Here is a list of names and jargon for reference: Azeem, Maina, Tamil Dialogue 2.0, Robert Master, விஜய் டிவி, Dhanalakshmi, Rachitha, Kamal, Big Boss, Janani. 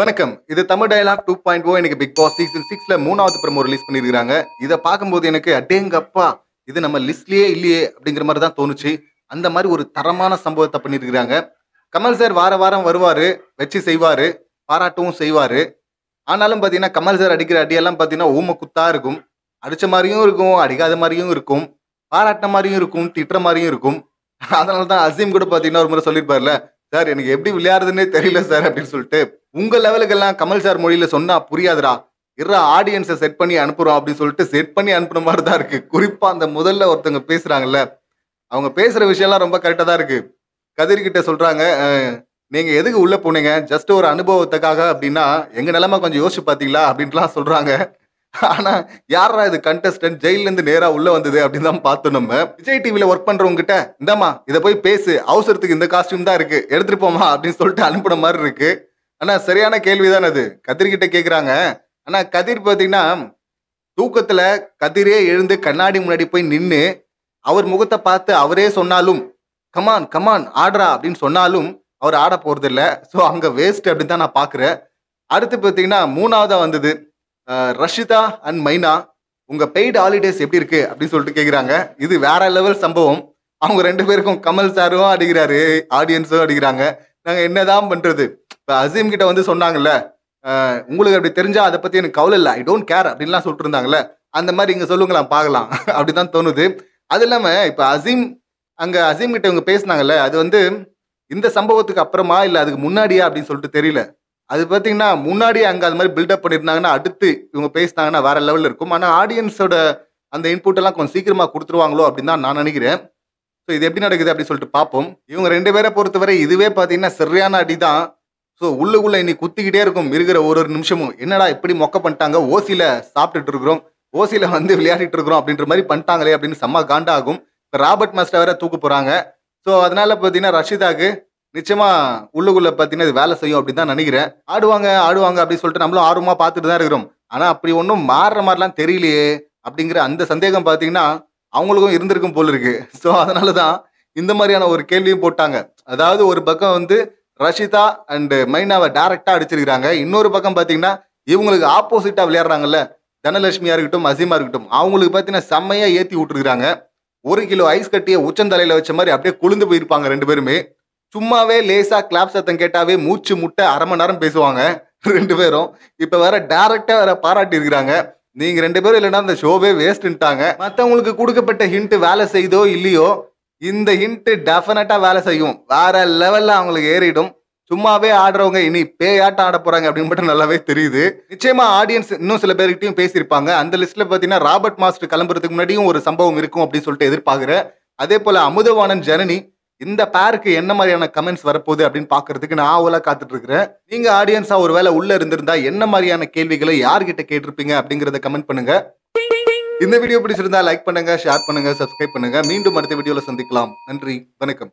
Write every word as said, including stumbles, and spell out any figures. வணக்கம். இது Tamil dialogue two point O. எனக்கு பிக் பாஸ் சீசன் சிக்ஸ்ல மூணாவது ப்ரோமோ ரிலீஸ் பண்ணியிருக்காங்க. இதை பார்க்கும்போது எனக்கு அடேங்கப்பா இது நம்ம லிஸ்ட்லேயே இல்லையே அப்படிங்கிற மாதிரி தான் தோணுச்சு. அந்த மாதிரி ஒரு தரமான சம்பவத்தை பண்ணியிருக்கிறாங்க. கமல் சார் வார வாரம் வருவார், வச்சு செய்வார், பாராட்டவும் செய்வார். ஆனாலும் பார்த்தீங்கன்னா கமல் சார் அடிக்கிற அடியெல்லாம் பார்த்தீங்கன்னா ஊம குத்தாக இருக்கும். அடித்த மாதிரியும் இருக்கும், அடிக்காத மாதிரியும் இருக்கும், பாராட்ட மாதிரியும் இருக்கும், திட்டுற மாதிரியும் இருக்கும். அதனால தான் அசீம் கூட பார்த்தீங்கன்னா ஒரு முறை சொல்லியிருப்பார்ல, சார் எனக்கு எப்படி விளையாடுறதுன்னே தெரியல சார் அப்படின்னு சொல்லிட்டு, உங்கள் லெவலுக்கெல்லாம் கமல் சார் மொழியில் சொன்னால் புரியாதுரா, இரு ஆடியன்ஸை செட் பண்ணி அனுப்புகிறோம் அப்படின்னு சொல்லிட்டு செட் பண்ணி அனுப்புன மாதிரி தான் இருக்குது. குறிப்பாக அந்த முதல்ல ஒருத்தவங்க பேசுகிறாங்கல்ல, அவங்க பேசுகிற விஷயம்லாம் ரொம்ப கரெக்டாக தான் இருக்குது. கதிர்கிட்ட சொல்கிறாங்க, நீங்கள் எதுக்கு உள்ளே போனீங்க, ஜஸ்ட் ஒரு அனுபவத்துக்காக அப்படின்னா எங்கள் நிலமை கொஞ்சம் யோசிச்சு பார்த்தீங்களா அப்படின்ட்டுலாம் சொல்கிறாங்க. ஆனால் யாரா இது கண்டஸ்டன்ட் ஜெயிலேருந்து நேராக உள்ளே வந்தது அப்படின்னு தான் பார்த்தோம். நம்ம விஜய் டிவியில் ஒர்க் பண்ணுறவங்ககிட்ட இந்தாம்மா இதை போய் பேசு, அவசரத்துக்கு இந்த காஸ்டியூம் தான் இருக்குது, எடுத்துகிட்டு போமா அப்படின்னு சொல்லிட்டு அனுப்புன மாதிரி இருக்குது. ஆனால் சரியான கேள்வி தானே அது. கதிர்கிட்ட கேட்குறாங்க, ஆனால் கதிர் பார்த்தீங்கன்னா தூக்கத்தில் கதிரே எழுந்து கண்ணாடி முன்னாடி போய் நின்று அவர் முகத்தை பார்த்து அவரே சொன்னாலும் கமான் கமான் ஆடுறா அப்படின்னு சொன்னாலும் அவர் ஆட போகிறது இல்லை. ஸோ அங்கே வேஸ்ட் அப்படின்னு தான் நான் பார்க்குறேன். அடுத்து பார்த்தீங்கன்னா மூணாவதாக வந்தது ரஷிதா அண்ட் மைனா. உங்கள் பெய்டு ஹாலிடேஸ் எப்படி இருக்குது அப்படின்னு சொல்லிட்டு கேட்குறாங்க. இது வேற லெவல் சம்பவம். அவங்க ரெண்டு பேருக்கும் கமல் சாரும் அடிக்கிறாரு, ஆடியன்ஸும் அடிக்கிறாங்க. நாங்கள் என்னதான் பண்ணுறது, இப்போ அசீம் கிட்ட வந்து சொன்னாங்கல்ல, உங்களுக்கு அப்படி தெரிஞ்சால் அதை பற்றி எனக்கு கவலை இல்லை, ஐ டோன்ட் கேர் அப்படின்லாம் சொல்லிட்டு இருந்தாங்கல்ல, அந்த மாதிரி இங்கே சொல்லுங்களாம் பார்க்கலாம் அப்படி தான் தோணுது. அது இல்லாமல் இப்போ அசீம் அங்கே அசீம் கிட்ட இவங்க பேசினாங்கல்ல, அது வந்து இந்த சம்பவத்துக்கு அப்புறமா இல்லை அதுக்கு முன்னாடியா அப்படின்னு சொல்லிட்டு தெரியல. அது பார்த்தீங்கன்னா முன்னாடியே அங்கே அது மாதிரி பில்டப் பண்ணியிருந்தாங்கன்னா அடுத்து இவங்க பேசினாங்கன்னா வேற லெவலில் இருக்கும். ஆனால் ஆடியன்ஸோட அந்த இன்புட்டெல்லாம் கொஞ்சம் சீக்கிரமாக கொடுத்துருவாங்களோ அப்படின்னு தான் நான் நினைக்கிறேன். ஸோ இது எப்படி நடக்குது அப்படின்னு சொல்லிட்டு பார்ப்போம். இவங்க ரெண்டு பேரை பொறுத்தவரை இதுவே பார்த்தீங்கன்னா சரியான அடி தான். ஸோ உள்ளுக்குள்ளே இன்னைக்கு குத்திக்கிட்டே இருக்கும் இருக்கிற ஒரு ஒரு நிமிஷமும். என்னடா இப்படி மொக்க பண்ணிட்டாங்க, ஓசியில் சாப்பிட்டுட்டு இருக்கிறோம், ஓசியில் வந்து விளையாடிட்டு இருக்கிறோம் அப்படின்ற மாதிரி பண்ணிட்டாங்களே அப்படின்னு செம்ம காண்டாகும். இப்போ ராபர்ட் மாஸ்டர் வேற தூக்க போகிறாங்க. ஸோ அதனால பார்த்தீங்கன்னா ரஷிதாக்கு நிச்சயமாக உள்ளுக்குள்ளே பார்த்தீங்கன்னா இது வேலை செய்யும் அப்படின்னு தான் நினைக்கிறேன். ஆடுவாங்க ஆடுவாங்க அப்படின்னு சொல்லிட்டு நம்மளும் ஆர்வமாக பார்த்துட்டு தான் இருக்கிறோம். ஆனால் அப்படி ஒன்றும் மாறுற மாதிரிலாம் தெரியலையே அப்படிங்கிற அந்த சந்தேகம் பார்த்தீங்கன்னா அவங்களுக்கும் இருந்திருக்கும் போல் இருக்கு. ஸோ அதனால தான் இந்த மாதிரியான ஒரு கேள்வியும் போட்டாங்க. அதாவது ஒரு பக்கம் வந்து ரஷிதா அண்டு மைனாவை டேரெக்டாக அடிச்சிருக்கிறாங்க, இன்னொரு பக்கம் பார்த்தீங்கன்னா இவங்களுக்கு ஆப்போசிட்டாக விளையாடுறாங்கல்ல ஜனலட்சுமியாக இருக்கட்டும் அசீமாக இருக்கட்டும், அவங்களுக்கு பார்த்தீங்கன்னா செம்மையாக ஏற்றி விட்டுருக்குறாங்க. ஒரு கிலோ ஐஸ் கட்டியை உச்சந்தலையில் வச்ச மாதிரி அப்படியே குளிந்து போயிருப்பாங்க ரெண்டு பேருமே. சும்மாவே லேசாக கிளாப் சத்தம் கேட்டாவே மூச்சு முட்டை அரை மணி நேரம் பேசுவாங்க ரெண்டு பேரும். இப்போ வேற டேரெக்டாக வேற பாராட்டி இருக்கிறாங்க, நீங்கள் ரெண்டு பேரும் இல்லைன்னா அந்த ஷோவே வேஸ்ட்டுன்ட்டாங்க. மற்றவங்களுக்கு கொடுக்கப்பட்ட ஹிண்ட்டு வேலை செய்தோ இல்லையோ, இந்த ஹிண்ட்டு டெஃபினட்டாக வேலை செய்யும், வேற லெவலில் அவங்களுக்கு ஏறிடும். சும்மாவே ஆடுறவங்க இனி பேயாட்டம் ஆட போகிறாங்க அப்படின்னு மட்டும் நல்லாவே தெரியுது. நிச்சயமாக ஆடியன்ஸ் இன்னும் சில பேர்கிட்டையும் பேசியிருப்பாங்க. அந்த லிஸ்ட்டில் பார்த்தீங்கன்னா ராபர்ட் மாஸ்டர் கிளம்புறதுக்கு முன்னாடியும் ஒரு சம்பவம் இருக்கும் அப்படின்னு சொல்லிட்டு எதிர்பார்க்குறேன். அதே போல் அமுதவாணன் ஜனனி இந்த பேருக்கு என்ன மாதிரியான கமெண்ட்ஸ் வரப்போகுது அப்படின்னு பார்க்குறதுக்கு நான் ஆவலாக காத்துட்டு இருக்கிறேன். நீங்கள் ஆடியன்ஸாக ஒரு வேளை உள்ளே இருந்திருந்தா என்ன மாதிரியான கேள்விகளை யார்கிட்ட கேட்டிருப்பீங்க அப்படிங்கிறத கமெண்ட் பண்ணுங்கள். இந்த வீடியோ பிடிச்சிருந்தா லைக் பண்ணுங்க, ஷேர் பண்ணுங்க, சப்ஸ்கிரைப் பண்ணுங்க. மீண்டும் அடுத்த வீடியோல சந்திக்கலாம். நன்றி, வணக்கம்.